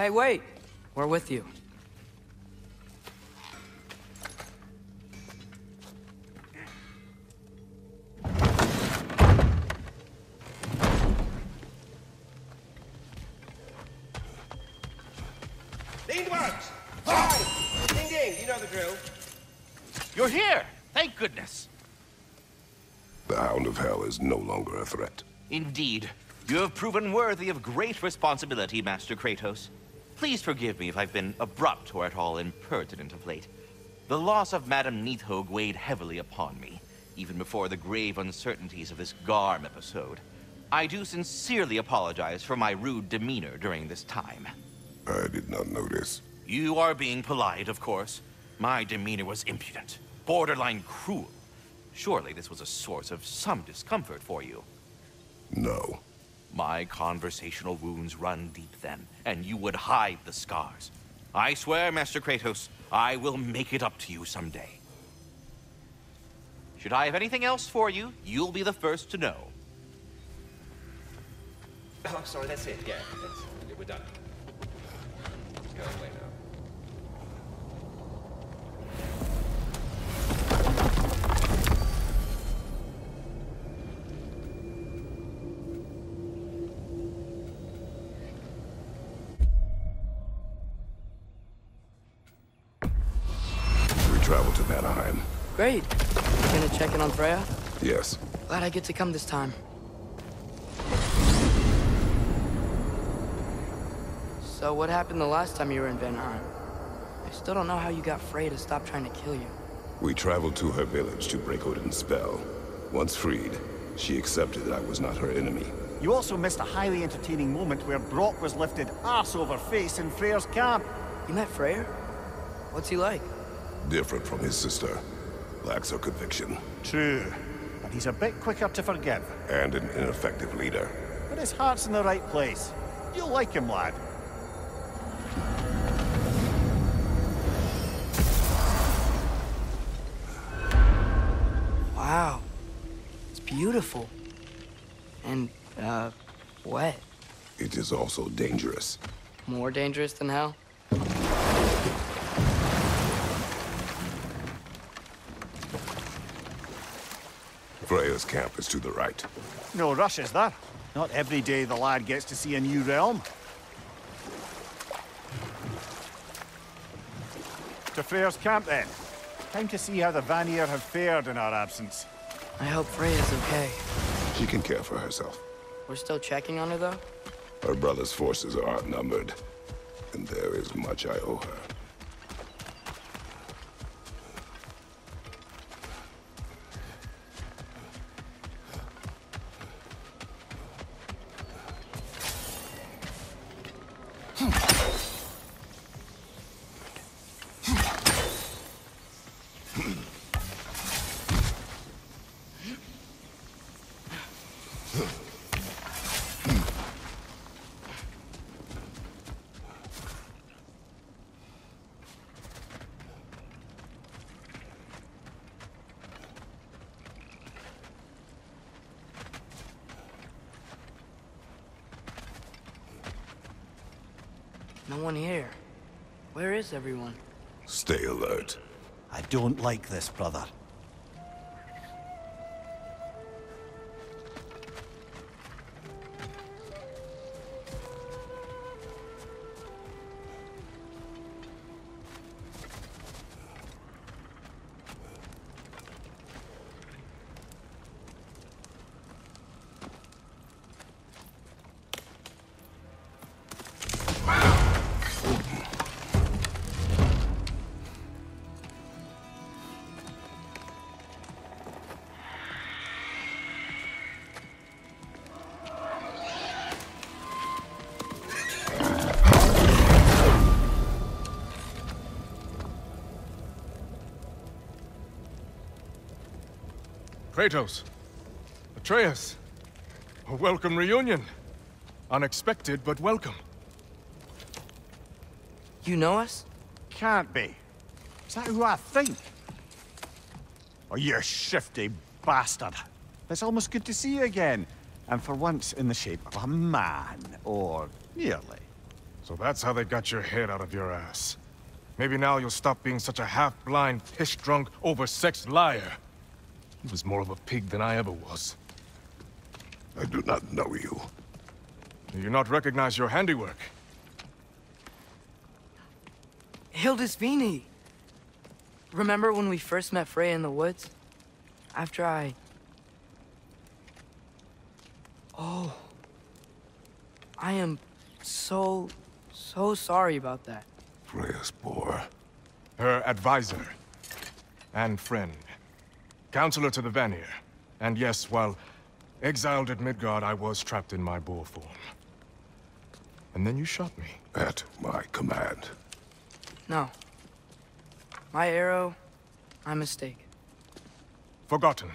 Hey, wait! We're with you. Leanworms! Hi! Ding ding, you know the drill. You're here! Thank goodness! The Hound of Hell is no longer a threat. Indeed. You have proven worthy of great responsibility, Master Kratos. Please forgive me if I've been abrupt or at all impertinent of late. The loss of Madame Neithogue weighed heavily upon me, even before the grave uncertainties of this Garm episode. I do sincerely apologize for my rude demeanor during this time. I did not notice. You are being polite, of course. My demeanor was impudent, borderline cruel. Surely this was a source of some discomfort for you. No. My conversational wounds run deep then, and you would hide the scars. I swear, Master Kratos, I will make it up to you someday. Should I have anything else for you, you'll be the first to know. Oh, sorry, that's it. Yeah, that's it. We're done. Go away now. Travel to Vanheim. Great. Gonna check in on Freya? Yes. Glad I get to come this time. So what happened the last time you were in Vanheim? I still don't know how you got Freya to stop trying to kill you. We traveled to her village to break Odin's spell. Once freed, she accepted that I was not her enemy. You also missed a highly entertaining moment where Brock was lifted ass over face in Freyr's camp. You met Freyr? What's he like? Different from his sister. Lacks her conviction. True. But he's a bit quicker to forgive. And an ineffective leader. But his heart's in the right place. You'll like him, lad. Wow. It's beautiful. And, wet. It is also dangerous. More dangerous than hell? Freya's camp is to the right. No rush, is there? Not every day the lad gets to see a new realm. To Freya's camp, then. Time to see how the Vanir have fared in our absence. I hope Freya's okay. She can care for herself. We're still checking on her, though? Her brother's forces are outnumbered, and there is much I owe her. No one here. Where is everyone? Stay alert. I don't like this, brother. Kratos, Atreus, a welcome reunion. Unexpected, but welcome. You know us? Can't be. Is that who I think? Oh, you shifty bastard. It's almost good to see you again. And for once in the shape of a man, or nearly. So that's how they got your head out of your ass. Maybe now you'll stop being such a half-blind, piss-drunk, oversexed liar. He was more of a pig than I ever was. I do not know you. Do you not recognize your handiwork? Hildisvíni! Remember when we first met Freya in the woods? After I... Oh... I am so sorry about that. Freya's boar. Her advisor. And friend. Counselor to the Vanir. And yes, while exiled at Midgard, I was trapped in my boar form. And then you shot me. At my command. No. My arrow... my mistake. Forgotten.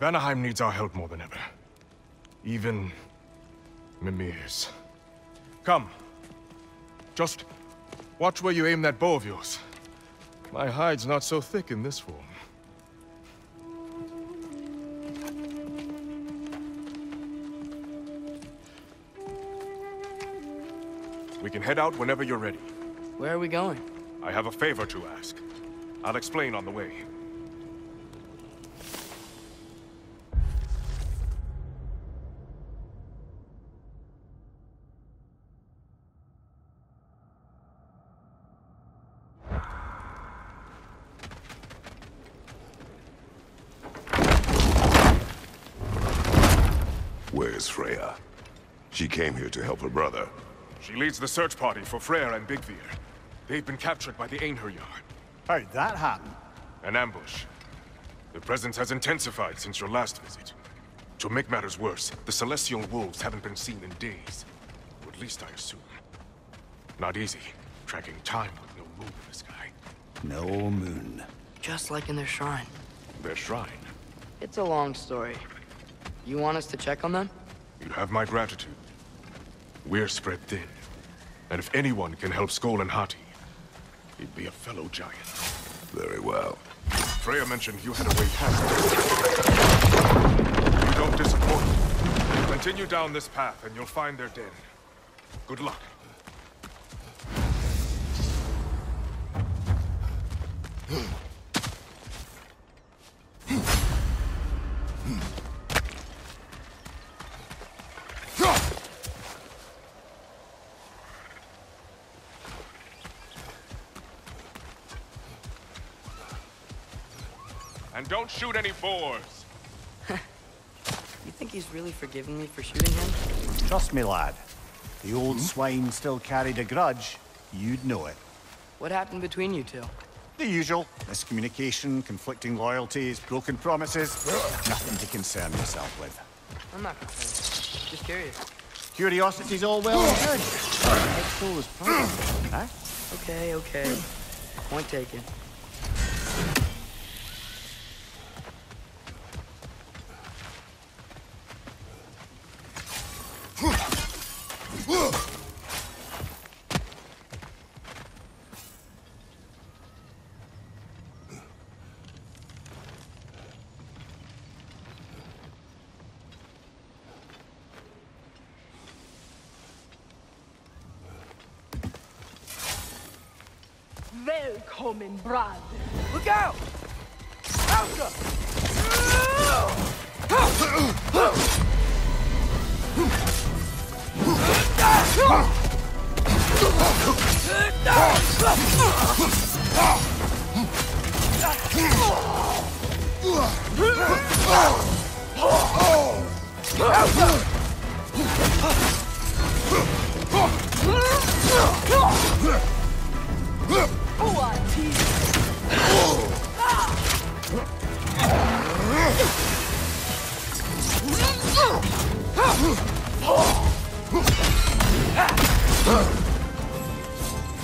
Vanheim needs our help more than ever. Even... Mimir's. Come. Just watch where you aim that bow of yours. My hide's not so thick in this form. We can head out whenever you're ready. Where are we going? I have a favor to ask. I'll explain on the way. Where's Freya? She came here to help her brother. She leads the search party for Freyr and Bigvier. They've been captured by the Einherjar. How'd that happen? An ambush. The presence has intensified since your last visit. To make matters worse, the Celestial Wolves haven't been seen in days. Or at least I assume. Not easy, tracking time with no moon in the sky. No moon. Just like in their shrine. Their shrine? It's a long story. You want us to check on them? You have my gratitude. We're spread thin, and if anyone can help Sköll and Hati, he'd be a fellow giant. Very well. Freya mentioned you had a way past this. You don't disappoint. Continue down this path, and you'll find their den. Good luck. And don't shoot any boars! You think he's really forgiving me for shooting him? Trust me, lad. The old swine still carried a grudge. You'd know it. What happened between you two? The usual. Miscommunication, conflicting loyalties, broken promises. Nothing to concern yourself with. I'm not concerned. Just curious. Curiosity's all well and good. That was probably, huh? Okay, okay. Point taken. Welcome, brother. Look out!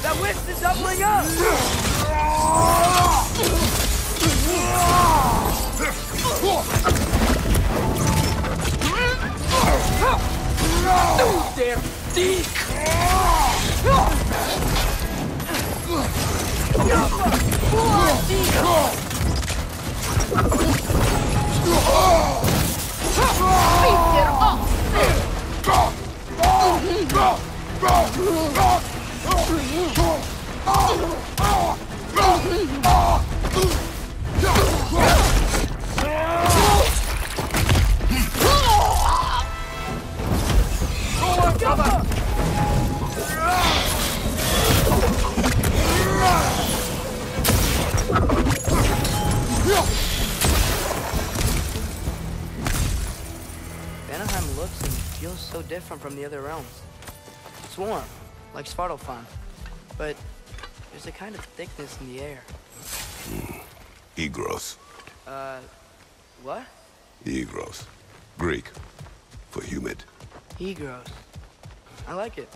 That whisk is doubling up! Oh, damn dick! Go! Go! different from the other realms. It's warm, like Svartalfheim, but there's a kind of thickness in the air. Egros. What? Egros. Greek. For humid. Egros. I like it.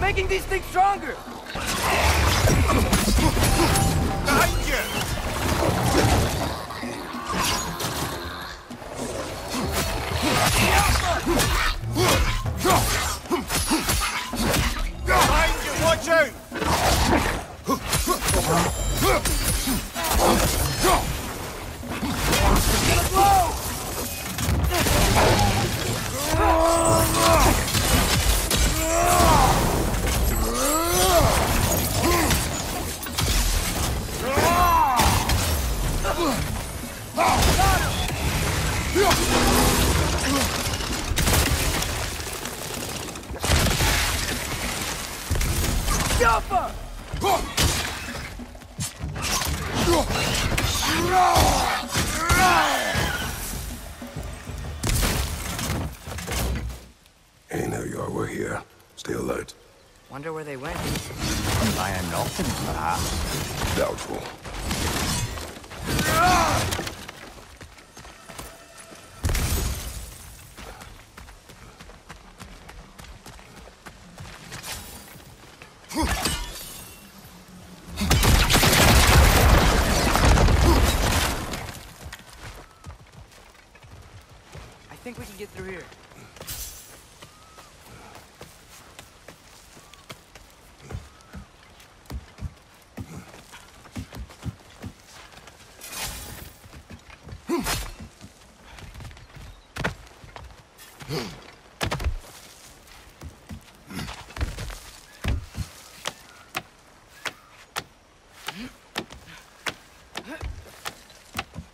Making these things stronger!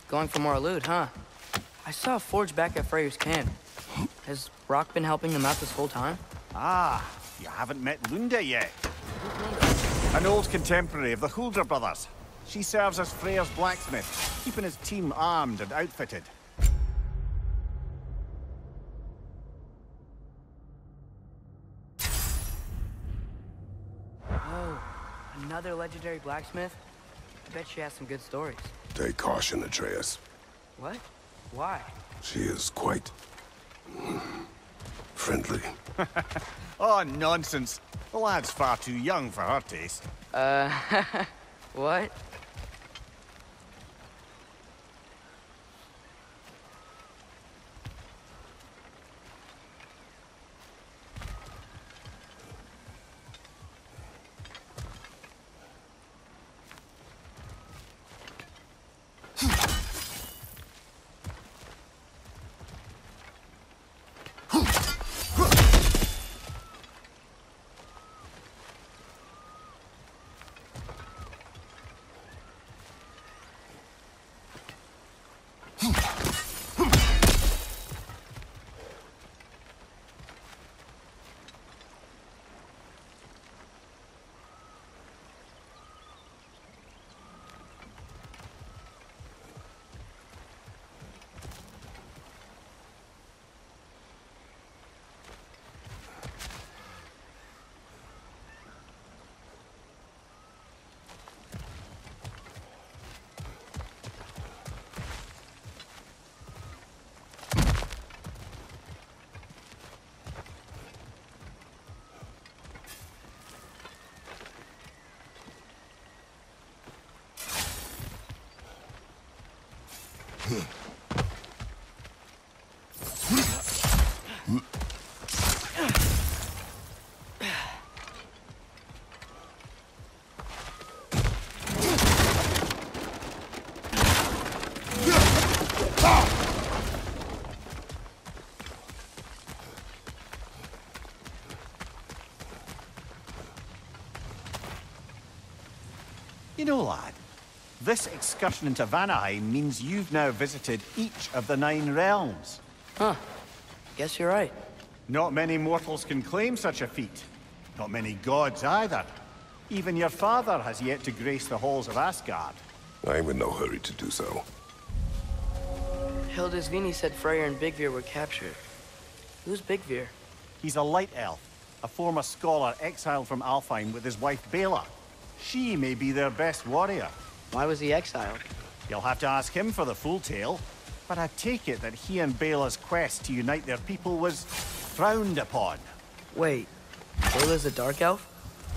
Going for more loot, huh? I saw a forge back at Freyr's camp. Has Brock been helping them out this whole time? Ah, you haven't met Lunda yet. An old contemporary of the Huldra brothers. She serves as Freyr's blacksmith, keeping his team armed and outfitted. Oh, another legendary blacksmith? I bet she has some good stories. Take caution, Atreus. What? Why? She is quite... friendly. Oh, nonsense. The lad's far too young for her taste. What? know, lad. This excursion into Vanheim means you've now visited each of the 9 realms. Huh. Guess you're right. Not many mortals can claim such a feat. Not many gods either. Even your father has yet to grace the halls of Asgard. I'm in no hurry to do so. Hildisvíni said Freyr and Bigvier were captured. Who's Bigvier? He's a light elf, a former scholar exiled from Alfheim with his wife Bela. She may be their best warrior. Why was he exiled? You'll have to ask him for the full tale. But I take it that he and Bela's quest to unite their people was frowned upon. Wait, Bela's a dark elf?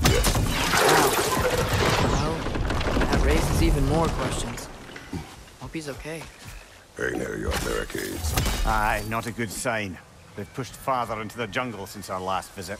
Yes. Wow. Well, that raises even more questions. Hope he's okay. Rainer, your barricades. Aye, not a good sign. They've pushed farther into the jungle since our last visit.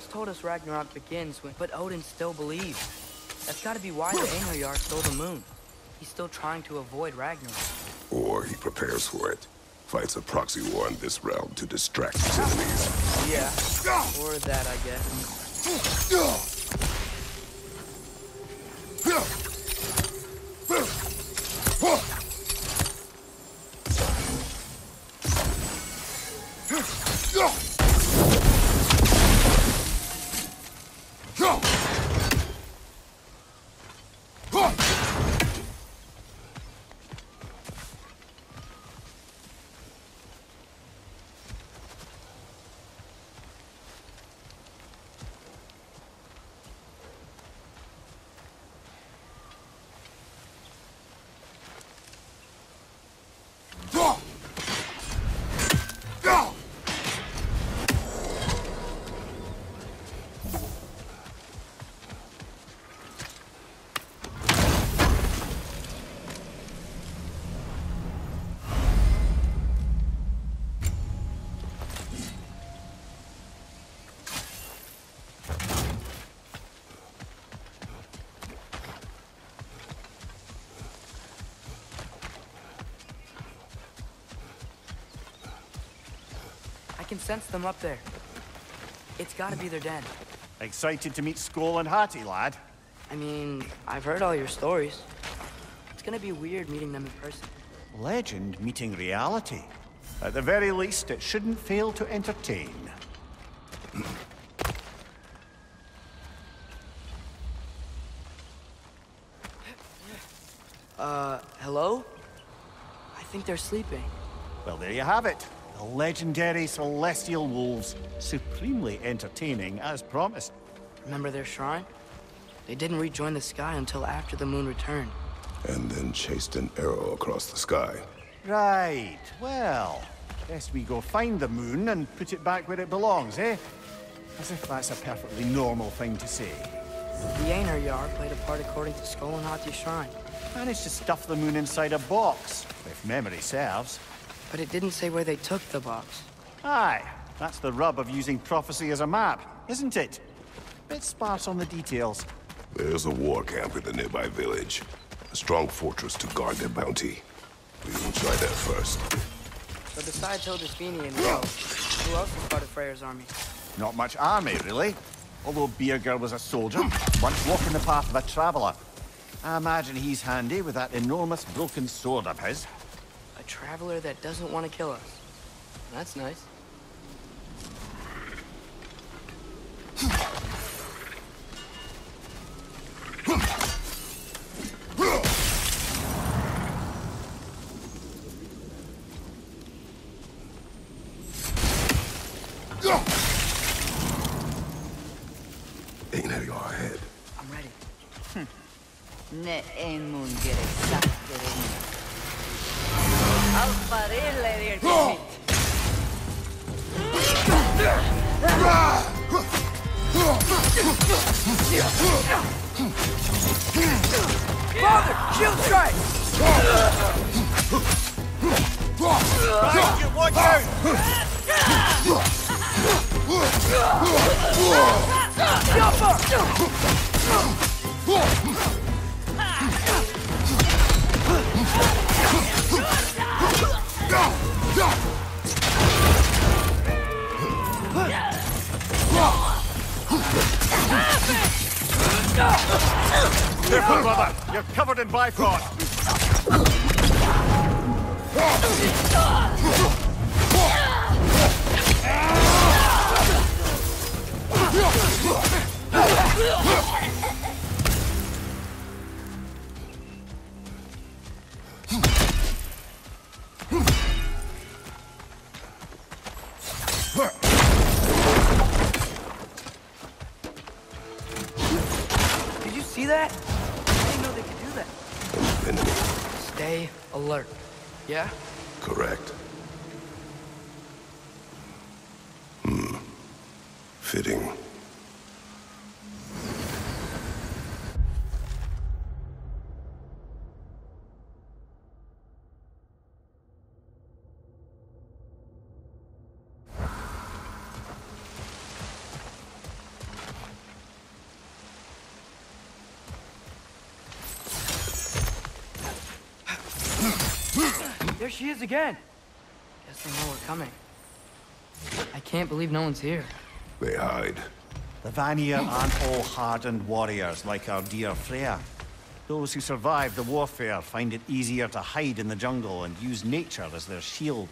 once told us Ragnarok begins when... But Odin still believes. That's gotta be why the Einherjar stole the moon. He's still trying to avoid Ragnarok. Or he prepares for it. Fights a proxy war on this realm to distract his enemies. Yeah, or that, I guess. I can sense them up there. It's gotta be their den. Excited to meet Sköll and Hati, lad? I mean, I've heard all your stories. It's gonna be weird meeting them in person. Legend meeting reality. At the very least, it shouldn't fail to entertain. Hello? I think they're sleeping. Well, there you have it. The legendary Celestial Wolves, supremely entertaining as promised. Remember their shrine? They didn't rejoin the sky until after the moon returned. And then chased an arrow across the sky. Right, well, guess we go find the moon and put it back where it belongs, eh? As if that's a perfectly normal thing to say. The Einherjar played a part according to Sköll and Hati's shrine. Managed to stuff the moon inside a box, if memory serves. But it didn't say where they took the box. Aye, that's the rub of using prophecy as a map, isn't it? Bit sparse on the details. There's a war camp in the nearby village. A strong fortress to guard their bounty. We will try that first. But besides Hildisvíni and Bela, who else is part of Freyr's army? Not much army, really. Although Bigvier was a soldier, once walking the path of a traveler. I imagine he's handy with that enormous broken sword of his. Traveler that doesn't want to kill us. That's nice. Ain't that your head? I'm ready. Ne moon get exactly. I'll parry Father, shield strike! Behind you, watch out! Careful, brother! You're covered in Bifrost! Yeah? Correct. Fitting. There she is again. Guess they know we're coming. I can't believe no one's here. They hide. The Vanir aren't all hardened warriors like our dear Freya. Those who survive the warfare find it easier to hide in the jungle and use nature as their shield.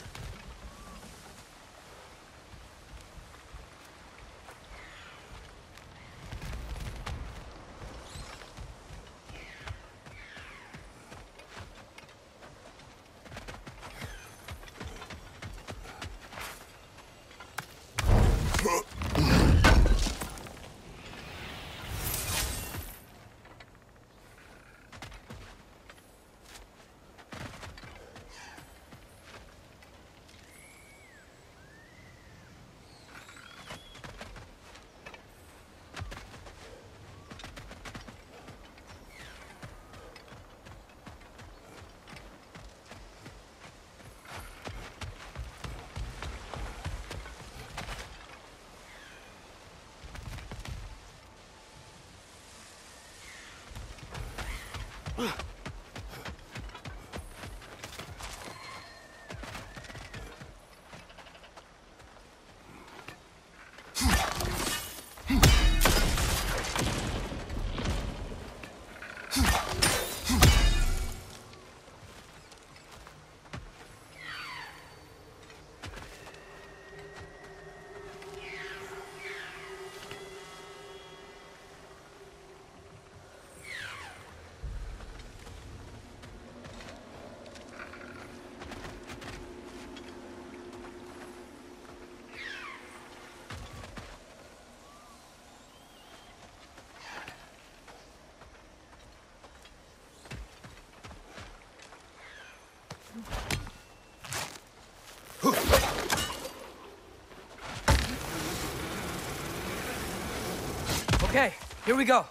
Okay, here we go.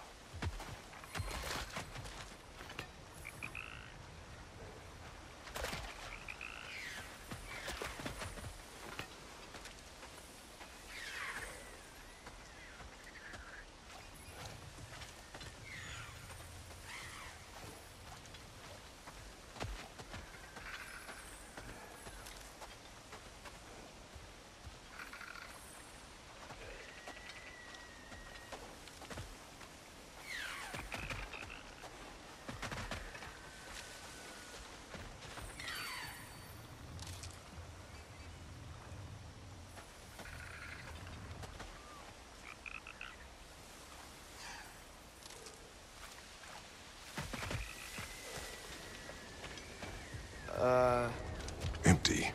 Empty.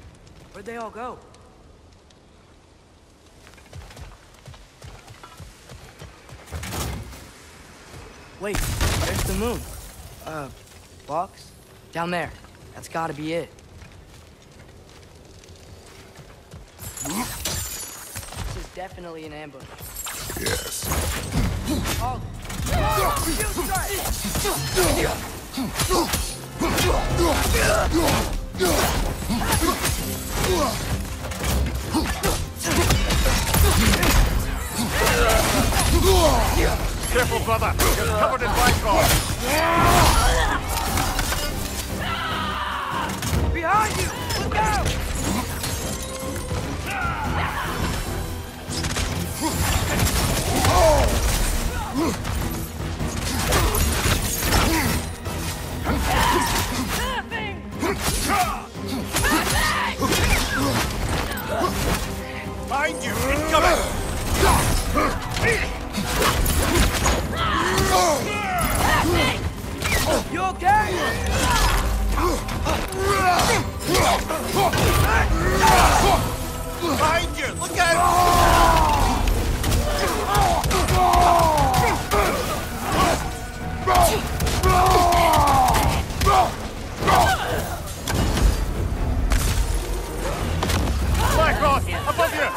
Where'd they all go? Wait, there's the moon. Box? Down there. That's gotta be it. This is definitely an ambush. Yes. Careful, brother. You're covered in white. Behind you! Look out! Oh! Mind you, incoming! You okay? Mind you, look out! Above you!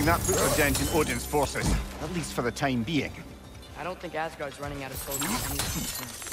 That puts a dent in Odin's forces, at least for the time being. I don't think Asgard's running out of soldiers.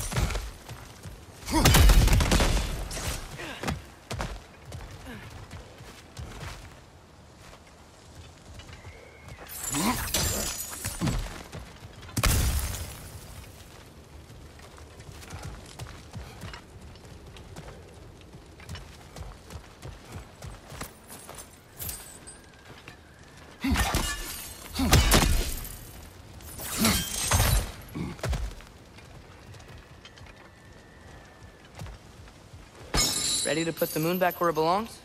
Ready to put the moon back where it belongs?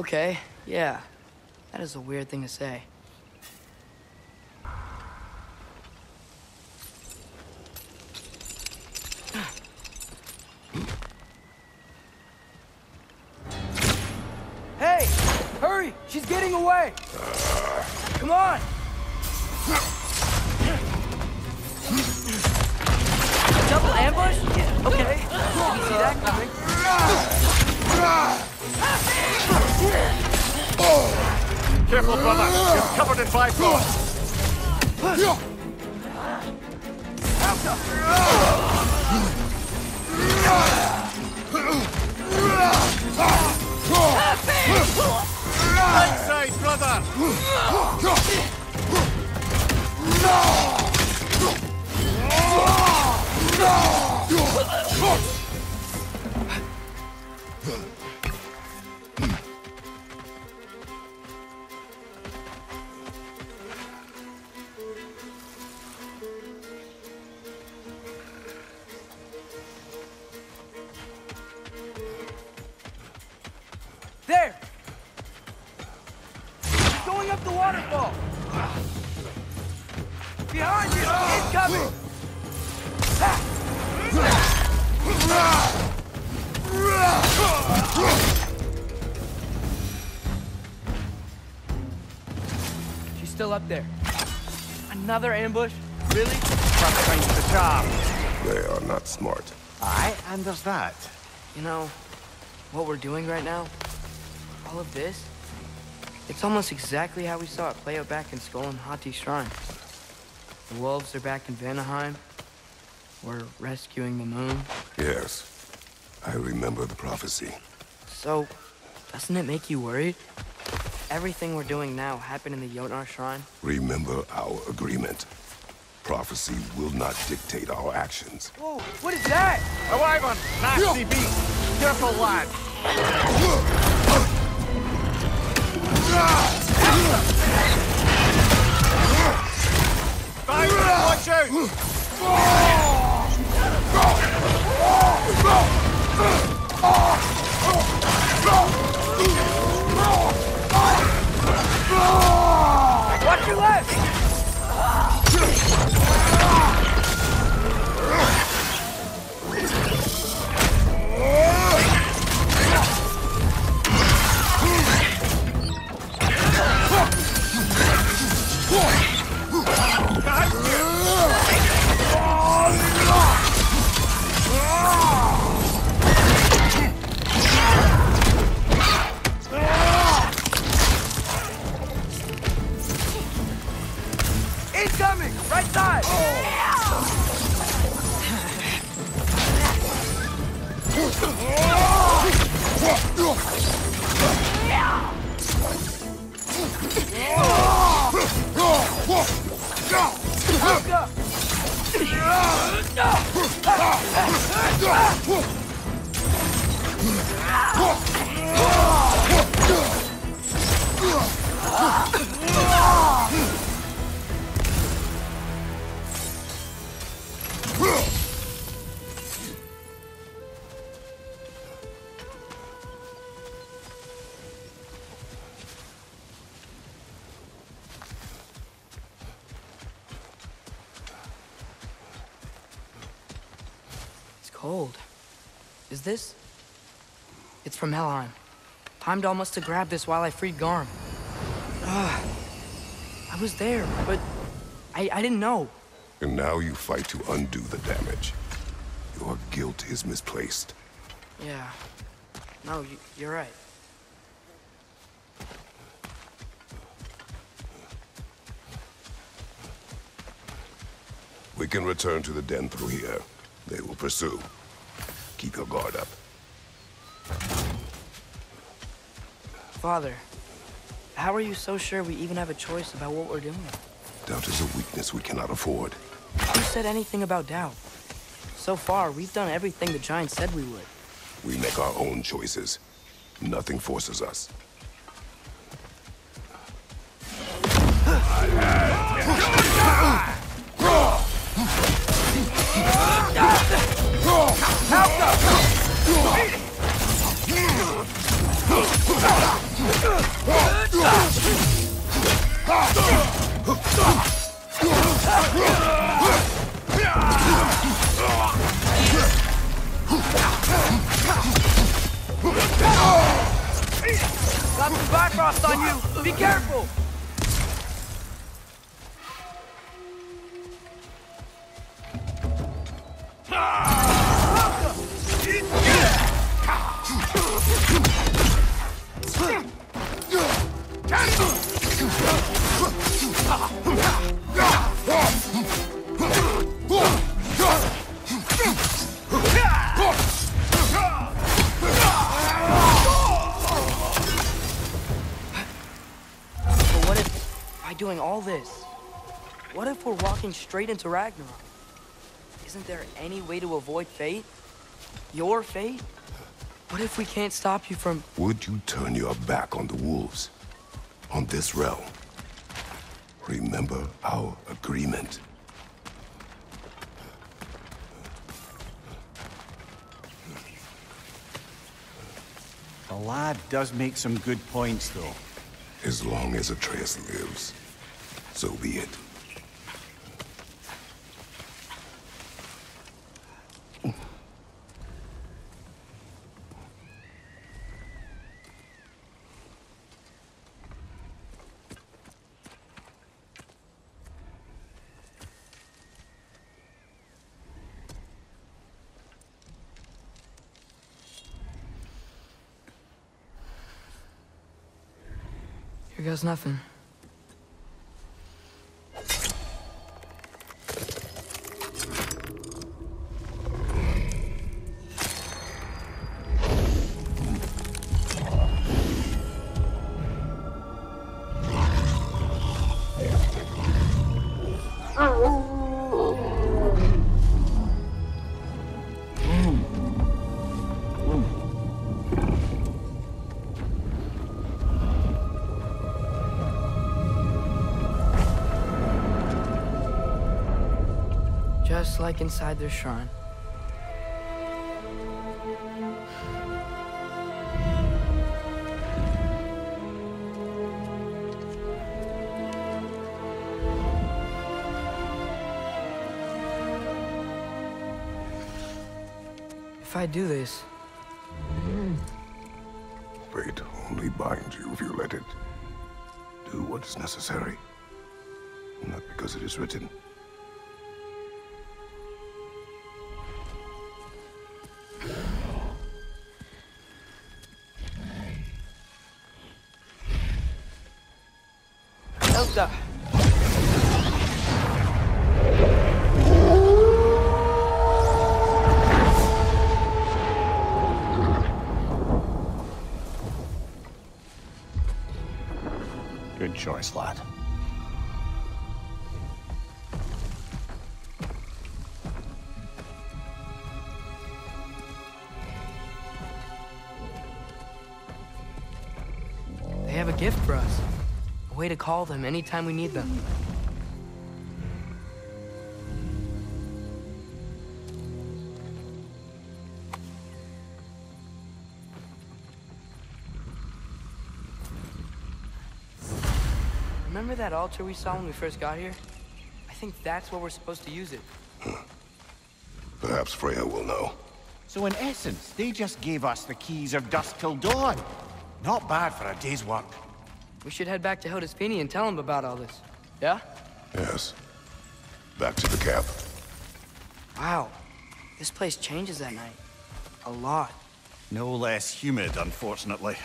Okay, yeah. That is a weird thing to say. Hey! Hurry! She's getting away! Come on! Double ambush? Yeah. Okay. You see that coming? Careful, brother. It's covered in brother. There! He's going up the waterfall! Behind you! Incoming! She's still up there. Another ambush? Really? Frustrates the job. They are not smart. I understand that. You know, what we're doing right now? All of this? It's almost exactly how we saw it play out back in Sköll and Hati's shrine. The wolves are back in Vanheim. We're rescuing the moon. Yes. I remember the prophecy. So, doesn't it make you worried? Everything we're doing now happened in the Jotnar shrine. Remember our agreement. Prophecy will not dictate our actions. Whoa, what is that? A wyvern! Nasty beast! Careful, lad! Watch out! Watch your left! Right side! Cold. Is this? It's from Helheim. Heimdall must have grabbed this while I freed Garm. I was there, but I didn't know. And now you fight to undo the damage. Your guilt is misplaced. Yeah. No, you're right. We can return to the den through here. They will pursue. Keep your guard up. Father, how are you so sure we even have a choice about what we're doing? Doubt is a weakness we cannot afford. Who said anything about doubt? So far, we've done everything the giant said we would. We make our own choices. Nothing forces us. Got some Bifrost on you! Be careful! Straight into Ragnarok. Isn't there any way to avoid fate? Your fate? What if we can't stop you from... Would you turn your back on the wolves? On this realm? Remember our agreement. The lad does make some good points, though. As long as Atreus lives, so be it. Here goes nothing. Just like inside their shrine. If I do this... Fate only binds you if you let it. Do what is necessary. Not because it is written. Good choice, lad. They have a gift for us. A way to call them anytime we need them. Remember that altar we saw when we first got here? I think that's where we're supposed to use it. Huh. Perhaps Freya will know. So in essence, they just gave us the keys of Dusk Till Dawn. Not bad for a day's work. We should head back to Hildisvíni and tell him about all this. Yeah? Yes. Back to the camp. Wow. This place changes at night. A lot. No less humid, unfortunately.